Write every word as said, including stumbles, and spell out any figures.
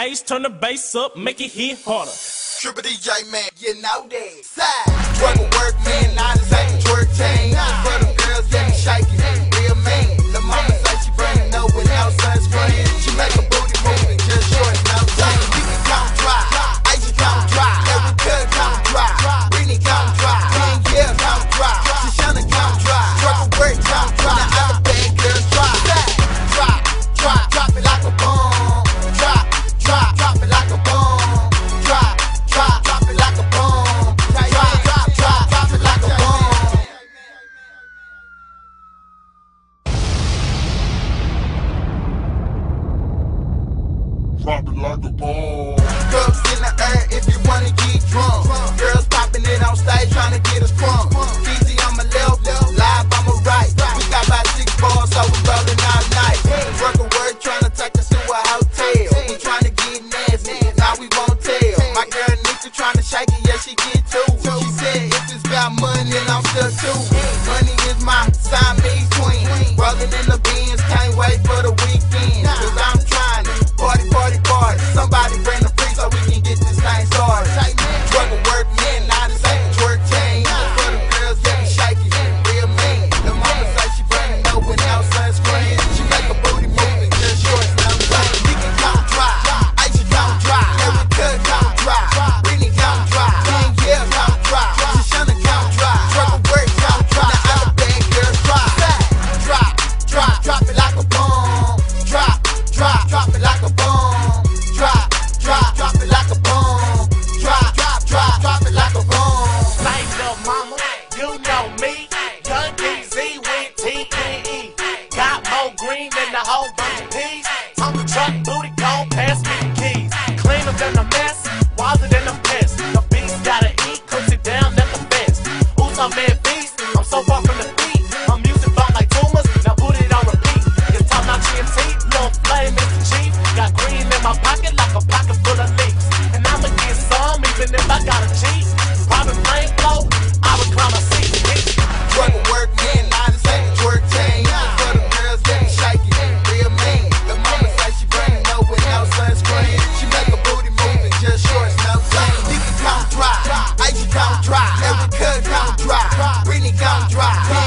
bass, turn the bass up, make it hit harder. Triple D J man, you know that. Side, work with work man, nine to eight, twerk chain. For them girls that be shaking, real man. The mama say she burning no with no sunscreen. She make a booty moving, just short, no chain. You can come dry, Asia come dry, every girl come dry, Britney come dry, Danielle come dry, Shoshana come dry, work with work come dry. Now other bad girls dry, dry, dry, drop it like a bomb, drop, drop, drop it like a bomb. Drop it like a ball. Cups in the air if you wanna get drunk. Girls popping it on stage trying to get us crunk. D J on my left, live on my right. We got about six balls, so we rolling all night. Work a word trying to take us to a hotel. We trying to get nasty, now we won't tell. My girl Nika trying to shake it, yeah she get too. She said if it's about money, then I'm stuck too. Money is my Siamese twin. Rolling in the bins, can't wait for the weekend. Cause I'm trying to party, party, party. Somebody bring the free so we can get this thing started. Drug and work, man, not as ain't twerk chain. For the girls that be shaking, real mean. The mama say she bringin' no without sunscreen. She make a booty moving, just shorts, no chain. We can come dry, Asia come dry, every girl come dry, Britney come dry, Danielle come dry, Shoshana come dry, drug and work come dry. Now all the bad girls dry, dry, dry, drop it like a bomb, drop. Drop, drop it like a bomb. Drop, drop, drop it like a bomb. Drop, drop, drop, drop it like a bomb. Like the mama, you know me. Young D Z with T E E. Got more green than the whole bunch of peas. On the truck booty, gon' pass me the keys. Cleaner than a mess, wilder than a pest. The beast gotta eat, cooks it down at the fence. Who's my man beast? I'm so far from the beat. I'm music bump like tumors, now put it on repeat. It's time not G M T. Flame is the chief, got green in my pocket like a pocket full of leaves. And I'ma get some even if I gotta cheat. Robin flame flow, I would climb a seat. Drug and work, man, I just ain't twerk chain. For the girls that be shaking, real mean. The mama say she bringin' no without sunscreen. She make a booty moving, just shorts, no chain. Nika come dry, Asia come dry, every cut come dry, Britney come dry.